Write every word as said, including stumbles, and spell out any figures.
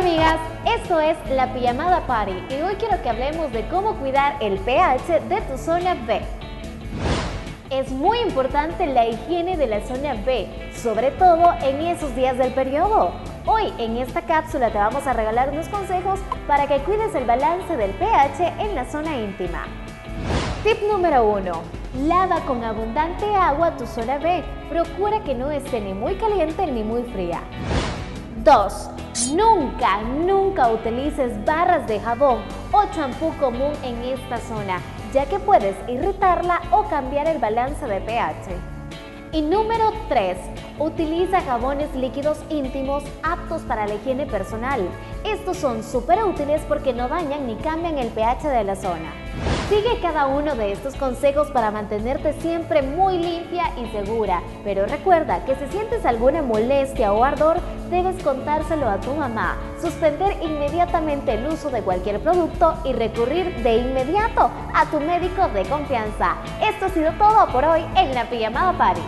amigas, esto es La Pijamada Party y hoy quiero que hablemos de cómo cuidar el pH de tu zona B. Es muy importante la higiene de la zona B, sobre todo en esos días del periodo. Hoy en esta cápsula te vamos a regalar unos consejos para que cuides el balance del pH en la zona íntima. Tip número uno. Lava con abundante agua tu zona B, procura que no esté ni muy caliente ni muy fría. dos. Nunca, nunca utilices barras de jabón o champú común en esta zona, ya que puedes irritarla o cambiar el balance de pH. Y número tres. Utiliza jabones líquidos íntimos aptos para la higiene personal. Estos son súper útiles porque no dañan ni cambian el pH de la zona. Sigue cada uno de estos consejos para mantenerte siempre muy limpia y segura. Pero recuerda que si sientes alguna molestia o ardor, debes contárselo a tu mamá, suspender inmediatamente el uso de cualquier producto y recurrir de inmediato a tu médico de confianza. Esto ha sido todo por hoy en La Pijamada Party.